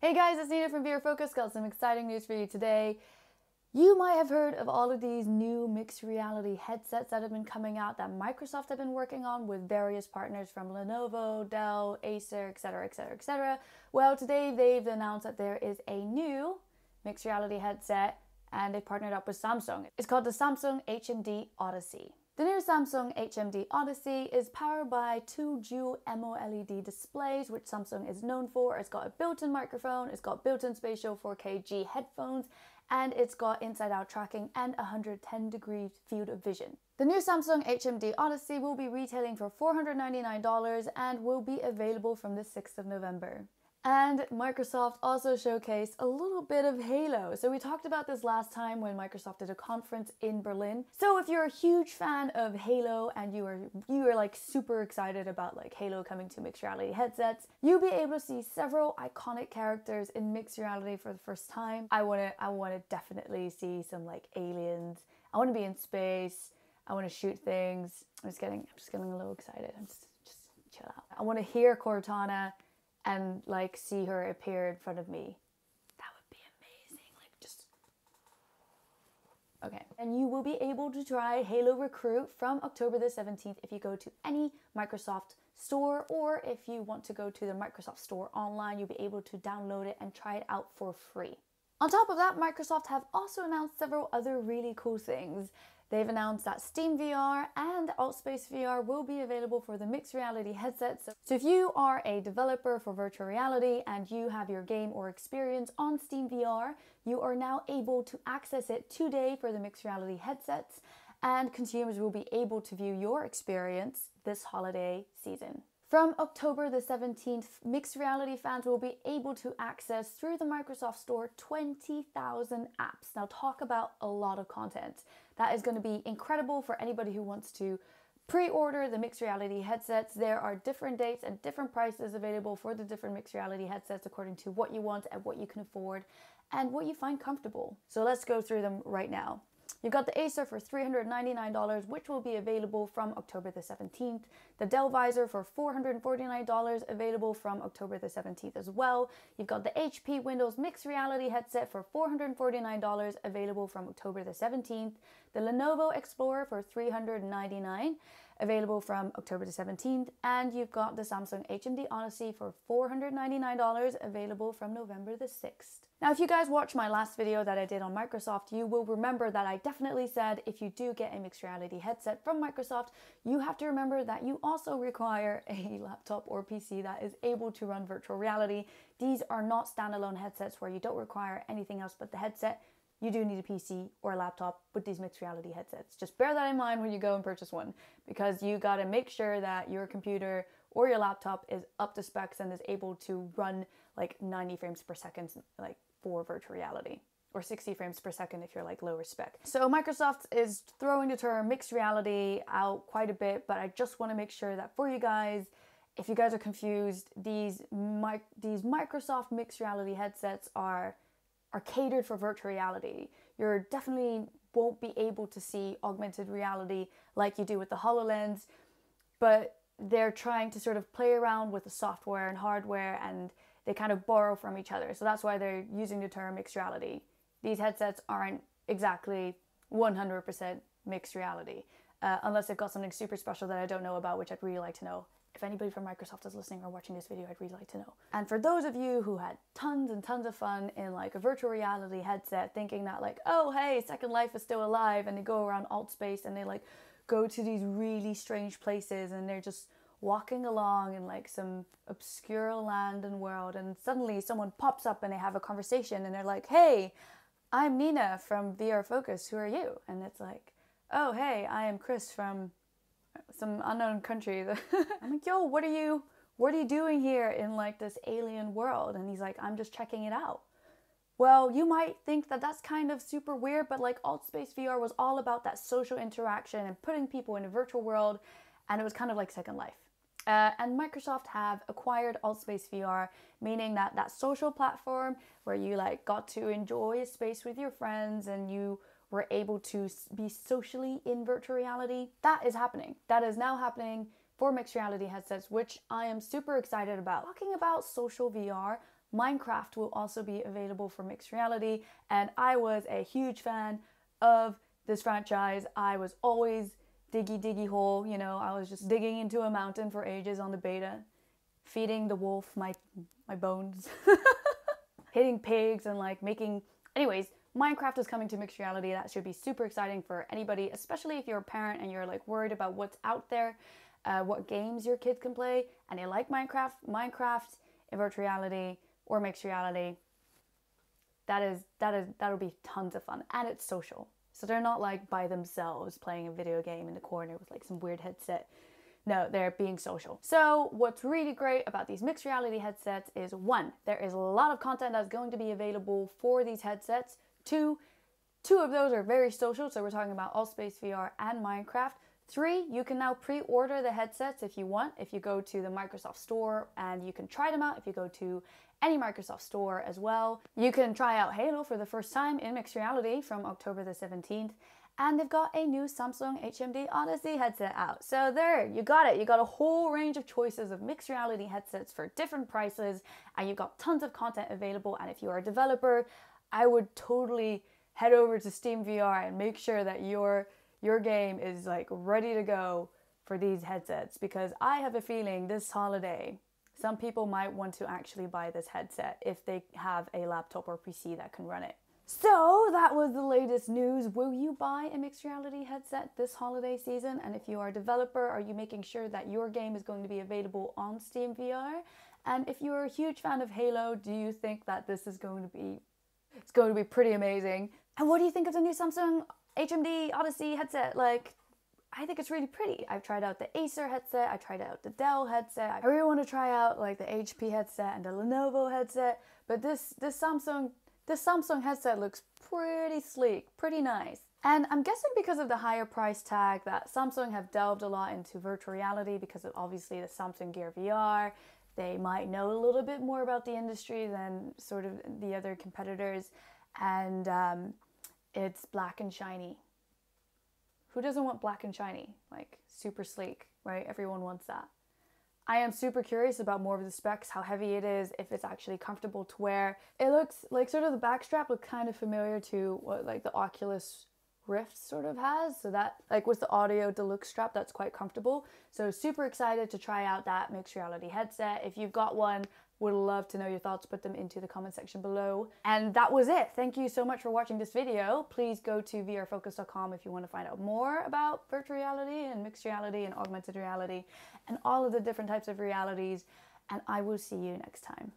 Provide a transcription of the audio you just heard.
Hey guys, it's Nina from VR Focus. Got some exciting news for you today. You might have heard of all of these new mixed reality headsets that have been coming out that Microsoft have been working on with various partners from Lenovo, Dell, Acer, etc, etc, etc. Well, today they've announced that there is a new mixed reality headset and they partnered up with Samsung. It's called the Samsung HMD Odyssey. The new Samsung HMD Odyssey is powered by two dual AMOLED displays, which Samsung is known for. It's got a built-in microphone, it's got built-in spatial 4K G headphones, and it's got inside-out tracking and 110 degree field of vision. The new Samsung HMD Odyssey will be retailing for $499 and will be available from the 6th of November. And Microsoft also showcased a little bit of Halo. So we talked about this last time when Microsoft did a conference in Berlin. So if you're a huge fan of Halo and you are like super excited about like Halo coming to mixed reality headsets, you'll be able to see several iconic characters in mixed reality for the first time. I want to definitely see some like aliens. I want to be in space. I want to shoot things. I'm just getting a little excited. I'm just chill out. I want to hear Cortana and like see her appear in front of me. That would be amazing, like just, okay. And you will be able to try Halo Recruit from October the 17th if you go to any Microsoft store, or if you want to go to the Microsoft store online, you'll be able to download it and try it out for free. On top of that, Microsoft have also announced several other really cool things. They've announced that SteamVR and AltspaceVR will be available for the mixed reality headsets. So if you are a developer for virtual reality and you have your game or experience on SteamVR, you are now able to access it today for the mixed reality headsets, and consumers will be able to view your experience this holiday season. From October the 17th, mixed reality fans will be able to access through the Microsoft Store 20,000 apps. Now talk about a lot of content. That is going to be incredible for anybody who wants to pre-order the mixed reality headsets. There are different dates and different prices available for the different mixed reality headsets according to what you want and what you can afford and what you find comfortable. So let's go through them right now. You've got the Acer for $399, which will be available from October the 17th. The Dell Visor for $449, available from October the 17th as well. You've got the HP Windows Mixed Reality headset for $449, available from October the 17th. The Lenovo Explorer for $399, available from October the 17th. And you've got the Samsung HMD Odyssey for $499, available from November the 6th. Now, if you guys watched my last video that I did on Microsoft, you will remember that I definitely said if you do get a mixed reality headset from Microsoft, you have to remember that you also require a laptop or PC that is able to run virtual reality. These are not standalone headsets where you don't require anything else but the headset. You do need a PC or a laptop with these mixed reality headsets. Just bear that in mind when you go and purchase one, because you gotta make sure that your computer or your laptop is up to specs and is able to run like 90 frames per second like for virtual reality, or 60 frames per second if you're like lower spec. So Microsoft is throwing the term mixed reality out quite a bit, but I just wanna make sure that for you guys, if you guys are confused, these Microsoft mixed reality headsets are catered for virtual reality. You definitely won't be able to see augmented reality like you do with the HoloLens, but they're trying to sort of play around with the software and hardware, and they kind of borrow from each other. So that's why they're using the term mixed reality. These headsets aren't exactly 100% mixed reality, unless they've got something super special that I don't know about, which I'd really like to know. If anybody from Microsoft is listening or watching this video, I'd really like to know. And for those of you who had tons and tons of fun in like a virtual reality headset, thinking that like, oh, hey, Second Life is still alive, and they go around Altspace and they like go to these really strange places and they're just walking along in like some obscure land and world, and suddenly someone pops up and they have a conversation and they're like, hey, I'm Nina from VR Focus, who are you? And it's like, oh, hey, I am Chris from some unknown country. I'm like, yo, what are you doing here in like this alien world? And he's like, I'm just checking it out. Well, you might think that that's kind of super weird, but like AltspaceVR was all about that social interaction and putting people in a virtual world, and it was kind of like Second Life. And Microsoft have acquired AltspaceVR, meaning that that social platform where you like got to enjoy a space with your friends and you were able to be socially in virtual reality, that is happening. That is now happening for mixed reality headsets, which I am super excited about. Talking about social VR, Minecraft will also be available for mixed reality, and I was a huge fan of this franchise. I was always diggy hole, you know, I was just digging into a mountain for ages on the beta, feeding the wolf my bones, hitting pigs and like making... Anyways, Minecraft is coming to mixed reality. That should be super exciting for anybody, especially if you're a parent and you're like worried about what's out there, what games your kid can play, and they like Minecraft. Minecraft in virtual reality or mixed reality, that'll be tons of fun, and it's social. So they're not like by themselves playing a video game in the corner with like some weird headset. No, they're being social. So what's really great about these mixed reality headsets is, one, there is a lot of content that's going to be available for these headsets. Two of those are very social, so we're talking about AltspaceVR and Minecraft. Three, you can now pre-order the headsets if you want, if you go to the Microsoft Store, and you can try them out if you go to any Microsoft Store as well. You can try out Halo for the first time in mixed reality from October the 17th, and they've got a new Samsung HMD Odyssey headset out. So there, you got it. You got a whole range of choices of mixed reality headsets for different prices, and you've got tons of content available. And if you are a developer, I would totally head over to SteamVR and make sure that your game is like ready to go for these headsets, because I have a feeling this holiday some people might want to actually buy this headset if they have a laptop or PC that can run it. So that was the latest news. Will you buy a mixed reality headset this holiday season? And if you are a developer, are you making sure that your game is going to be available on SteamVR? And if you're a huge fan of Halo, do you think that this is going to be... it's going to be pretty amazing? And what do you think of the new Samsung HMD Odyssey headset? Like, I think it's really pretty. I've tried out the Acer headset, I tried out the Dell headset, I really want to try out like the HP headset and the Lenovo headset, but this Samsung headset looks pretty sleek, pretty nice. And I'm guessing because of the higher price tag that Samsung have delved a lot into virtual reality, because of obviously the Samsung Gear VR, they might know a little bit more about the industry than sort of the other competitors, and it's black and shiny. Who doesn't want black and shiny? Like, super sleek, right? Everyone wants that. I am super curious about more of the specs, how heavy it is, if it's actually comfortable to wear. It looks like sort of the backstrap looks kind of familiar to what like the Oculus Rift sort of has. So that, like with the Audio Deluxe strap, that's quite comfortable. So super excited to try out that mixed reality headset. If you've got one, would love to know your thoughts. Put them into the comment section below. And that was it. Thank you so much for watching this video. Please go to vrfocus.com if you want to find out more about virtual reality and mixed reality and augmented reality and all of the different types of realities. And I will see you next time.